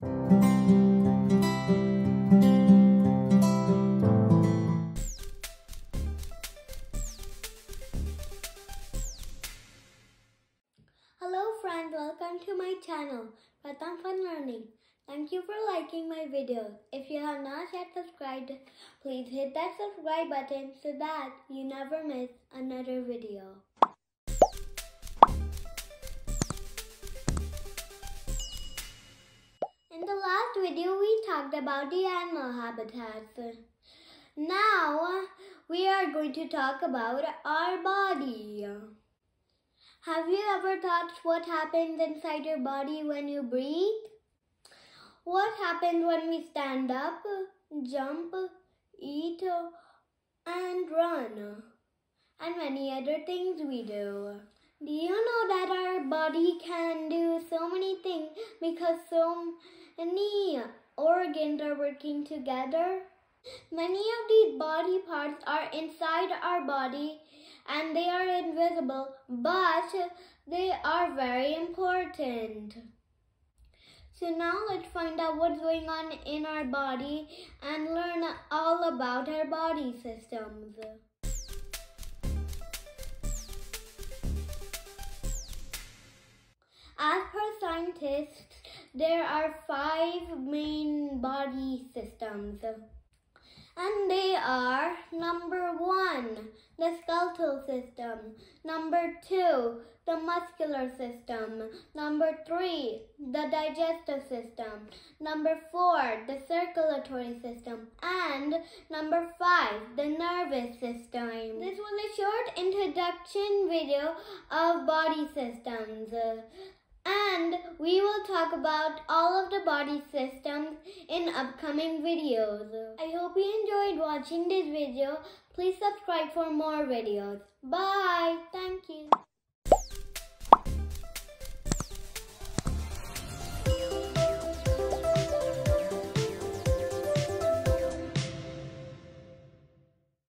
Welcome to my channel, Pratham Fun Learning. Thank you for liking my videos. If you have not yet subscribed, please hit that subscribe button so that you never miss another video. In the last video, we talked about the animal habitats. Now, we are going to talk about our body. Have you ever thought what happens inside your body when you breathe? What happens when we stand up, jump, eat, and run? And many other things we do. Do you know that our body can do so many things because so many organs are working together? Many of these body parts are inside our body and they are invisible, but they are very important. So now let's find out what's going on in our body and learn all about our body systems. As per scientists, there are 5 main body systems. And they are, number 1, the skeletal system, number 2, the muscular system, number 3, the digestive system, number 4, the circulatory system, and number 5, the nervous system. This was a short introduction video of body systems. And we will talk about all of the body systems in upcoming videos. I hope you enjoyed watching this video. Please subscribe for more videos. Bye. Thank you.